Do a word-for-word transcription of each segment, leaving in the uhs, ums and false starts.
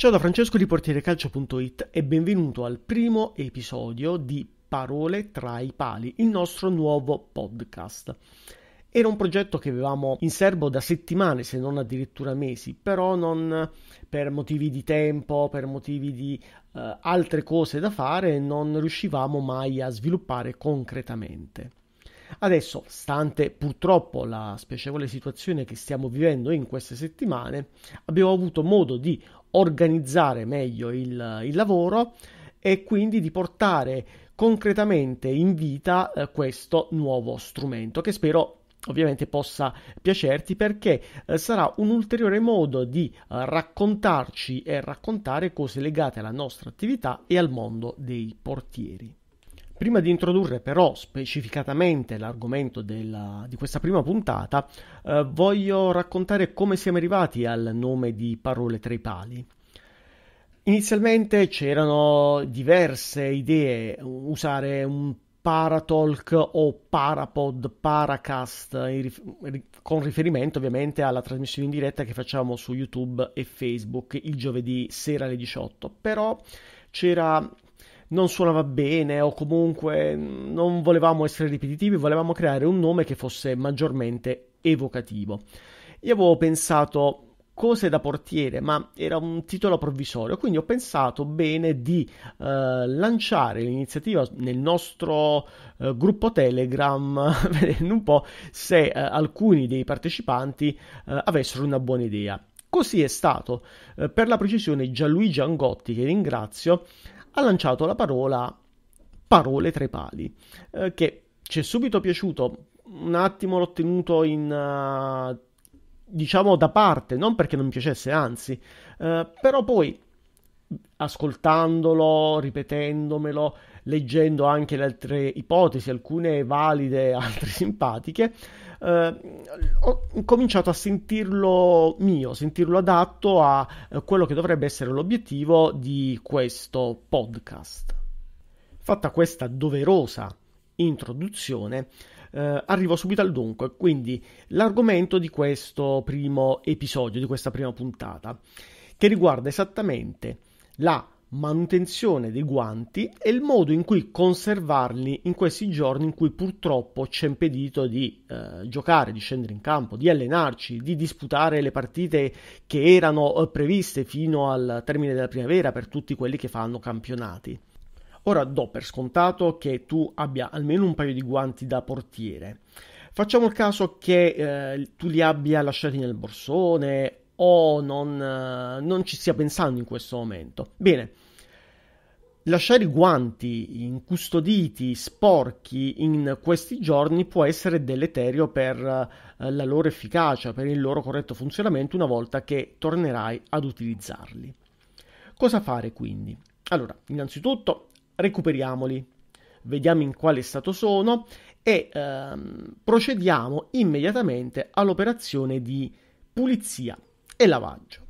Ciao da Francesco di Portierecalcio punto it e benvenuto al primo episodio di Parole tra i pali, il nostro nuovo podcast. Era un progetto che avevamo in serbo da settimane, se non addirittura mesi, però non, per motivi di tempo, per motivi di eh, altre cose da fare, non riuscivamo mai a sviluppare concretamente. Adesso, stante purtroppo la spiacevole situazione che stiamo vivendo in queste settimane, abbiamo avuto modo di organizzare meglio il, il lavoro e quindi di portare concretamente in vita eh, questo nuovo strumento che spero ovviamente possa piacerti, perché eh, sarà un ulteriore modo di eh, raccontarci e raccontare cose legate alla nostra attività e al mondo dei portieri. Prima di introdurre però specificatamente l'argomento della, di questa prima puntata, eh, voglio raccontare come siamo arrivati al nome di Parole tra i pali. Inizialmente c'erano diverse idee, usare un ParaTalk o ParaPod, ParaCast, con riferimento ovviamente alla trasmissione in diretta che facciamo su YouTube e Facebook il giovedì sera alle diciotto, però c'era... non suonava bene o comunque non volevamo essere ripetitivi, volevamo creare un nome che fosse maggiormente evocativo. Io avevo pensato cose da portiere, ma era un titolo provvisorio, quindi ho pensato bene di eh, lanciare l'iniziativa nel nostro eh, gruppo Telegram, vedendo un po' se eh, alcuni dei partecipanti eh, avessero una buona idea. Così è stato. Eh, per la precisione Gianluigi Angotti, che ringrazio, ha lanciato la parola Parole tra i pali, eh, che ci è subito piaciuto. Un attimo l'ho tenuto in uh, diciamo da parte, non perché non mi piacesse, anzi, eh, però poi ascoltandolo, ripetendomelo, leggendo anche le altre ipotesi, alcune valide, altre simpatiche, eh, ho cominciato a sentirlo mio, sentirlo adatto a eh, quello che dovrebbe essere l'obiettivo di questo podcast. Fatta questa doverosa introduzione, eh, arrivo subito al dunque, quindi l'argomento di questo primo episodio, di questa prima puntata, che riguarda esattamente la manutenzione dei guanti e il modo in cui conservarli in questi giorni in cui purtroppo ci è impedito di eh, giocare, di scendere in campo, di allenarci, di disputare le partite che erano previste fino al termine della primavera per tutti quelli che fanno campionati. Ora do per scontato che tu abbia almeno un paio di guanti da portiere. Facciamo il caso che eh, tu li abbia lasciati nel borsone o non, non ci stia pensando in questo momento. Bene, lasciare i guanti incustoditi, sporchi in questi giorni può essere deleterio per eh, la loro efficacia, per il loro corretto funzionamento una volta che tornerai ad utilizzarli. Cosa fare quindi? Allora, innanzitutto recuperiamoli, vediamo in quale stato sono e ehm, procediamo immediatamente all'operazione di pulizia e lavaggio.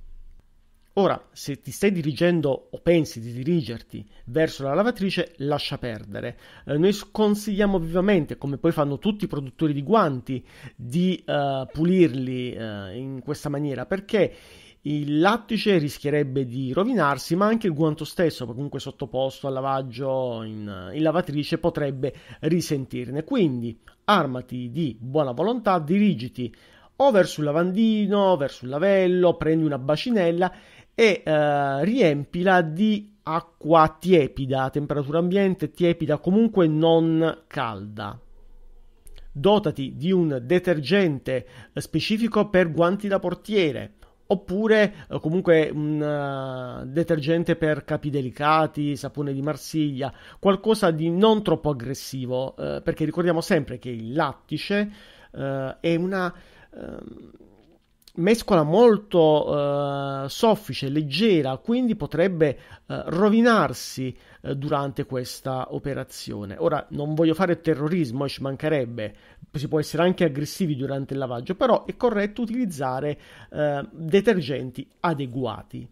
Ora, se ti stai dirigendo o pensi di dirigerti verso la lavatrice, lascia perdere. Eh, noi sconsigliamo vivamente, come poi fanno tutti i produttori di guanti, di eh, pulirli eh, in questa maniera, perché il lattice rischierebbe di rovinarsi, ma anche il guanto stesso, comunque sottoposto al lavaggio in, in lavatrice, potrebbe risentirne. Quindi armati di buona volontà, dirigiti o verso il lavandino, verso il lavello, prendi una bacinella e eh, riempila di acqua tiepida, a temperatura ambiente, tiepida, comunque non calda. Dotati di un detergente specifico per guanti da portiere, oppure eh, comunque un uh, detergente per capi delicati, sapone di Marsiglia, qualcosa di non troppo aggressivo, eh, perché ricordiamo sempre che il lattice eh, è una... mescola molto eh, soffice, leggera, quindi potrebbe eh, rovinarsi eh, durante questa operazione. Ora, non voglio fare terrorismo, ci mancherebbe, si può essere anche aggressivi durante il lavaggio, però è corretto utilizzare eh, detergenti adeguati.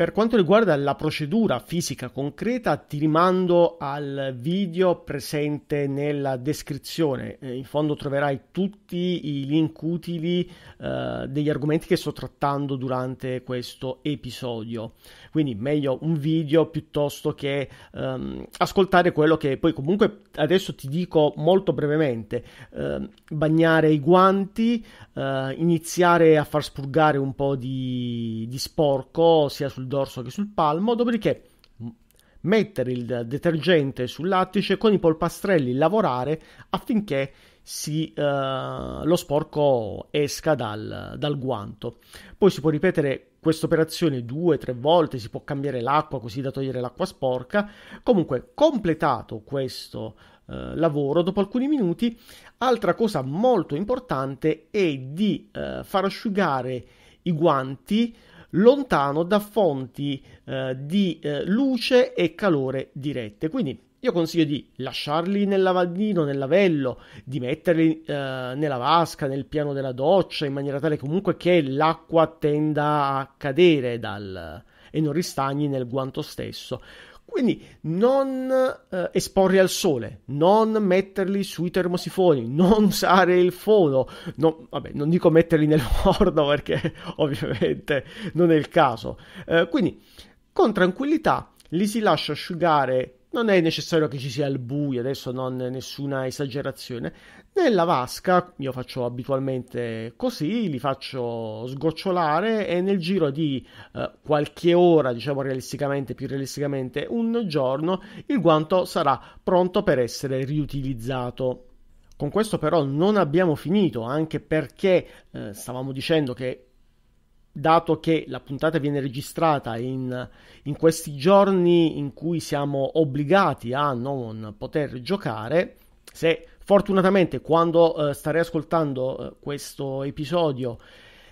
Per quanto riguarda la procedura fisica concreta, ti rimando al video presente nella descrizione. In fondo troverai tutti i link utili eh, degli argomenti che sto trattando durante questo episodio. Quindi meglio un video piuttosto che ehm, ascoltare quello che poi comunque adesso ti dico molto brevemente. Eh, bagnare i guanti, eh, iniziare a far spurgare un po' di, di sporco sia sul dorso che sul palmo, dopodiché mettere il detergente sul lattice, con i polpastrelli lavorare affinché si, eh, lo sporco esca dal, dal guanto. Poi si può ripetere questa operazione due tre volte, si può cambiare l'acqua così da togliere l'acqua sporca. Comunque, completato questo eh, lavoro, dopo alcuni minuti, altra cosa molto importante è di eh, far asciugare i guanti lontano da fonti eh, di eh, luce e calore dirette. Quindi io consiglio di lasciarli nel lavandino, nel lavello, di metterli eh, nella vasca, nel piano della doccia, in maniera tale comunque che l'acqua tenda a cadere dal, e non ristagni nel guanto stesso. Quindi non eh, esporli al sole, non metterli sui termosifoni, non usare il fono, no, vabbè, non dico metterli nel forno perché ovviamente non è il caso. Eh, quindi con tranquillità li si lascia asciugare, non è necessario che ci sia il buio, adesso non nessuna esagerazione, nella vasca. Io faccio abitualmente così, li faccio sgocciolare e nel giro di eh, qualche ora, diciamo realisticamente, più realisticamente un giorno, il guanto sarà pronto per essere riutilizzato. Con questo però non abbiamo finito, anche perché eh, stavamo dicendo che, dato che la puntata viene registrata in, in questi giorni in cui siamo obbligati a non poter giocare, se fortunatamente quando eh, starei ascoltando eh, questo episodio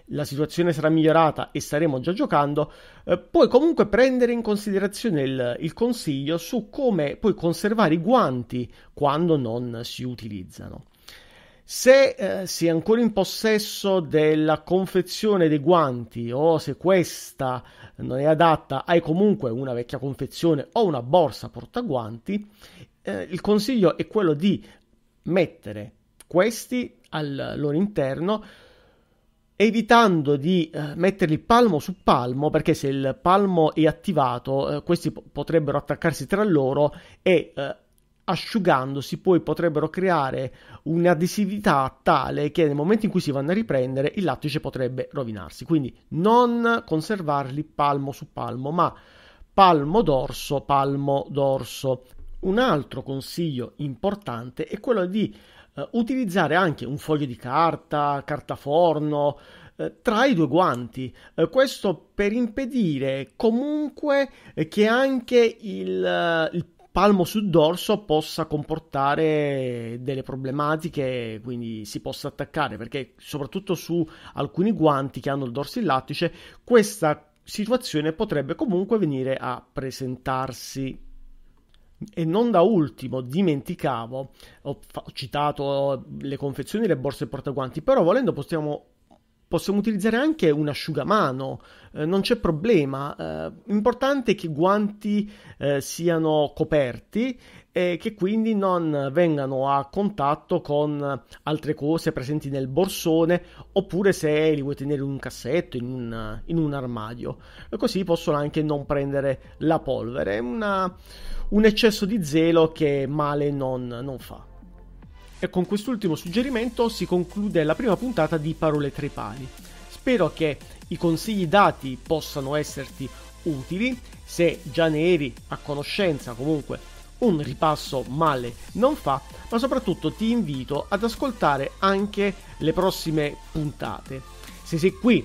la situazione sarà migliorata e staremo già giocando, eh, puoi comunque prendere in considerazione il, il consiglio su come puoi conservare i guanti quando non si utilizzano. Se eh, sei ancora in possesso della confezione dei guanti, o se questa non è adatta, hai comunque una vecchia confezione o una borsa portaguanti, eh, il consiglio è quello di mettere questi al loro interno, evitando di eh, metterli palmo su palmo, perché se il palmo è attivato eh, questi po- potrebbero attaccarsi tra loro e eh, asciugandosi poi potrebbero creare un'adesività tale che nel momento in cui si vanno a riprendere il lattice potrebbe rovinarsi. Quindi non conservarli palmo su palmo, ma palmo dorso, palmo dorso. Un altro consiglio importante è quello di eh, utilizzare anche un foglio di carta, cartaforno, tra i due guanti, eh, questo per impedire comunque che anche il, il palmo sul dorso possa comportare delle problematiche, quindi si possa attaccare, perché soprattutto su alcuni guanti che hanno il dorso in lattice questa situazione potrebbe comunque venire a presentarsi. E non da ultimo, dimenticavo, ho, ho citato le confezioni e le borse e portaguanti, però volendo possiamo Possiamo utilizzare anche un asciugamano, eh, non c'è problema. Eh, importante è che i guanti eh, siano coperti e che quindi non vengano a contatto con altre cose presenti nel borsone, oppure se li vuoi tenere in un cassetto, in un, in un armadio. E così possono anche non prendere la polvere. È una, un eccesso di zelo che male non, non fa. E con quest'ultimo suggerimento si conclude la prima puntata di Parole tra i pali. Spero che i consigli dati possano esserti utili. Se già ne eri a conoscenza, comunque un ripasso male non fa, ma soprattutto ti invito ad ascoltare anche le prossime puntate. Se sei qui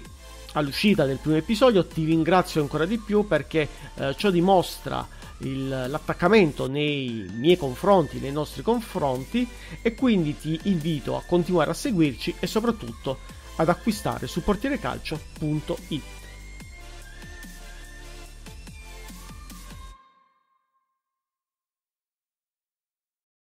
all'uscita del primo episodio ti ringrazio ancora di più, perché eh, ciò dimostra Il, l'attaccamento nei miei confronti, nei nostri confronti, e quindi ti invito a continuare a seguirci e soprattutto ad acquistare su portiere calcio punto it.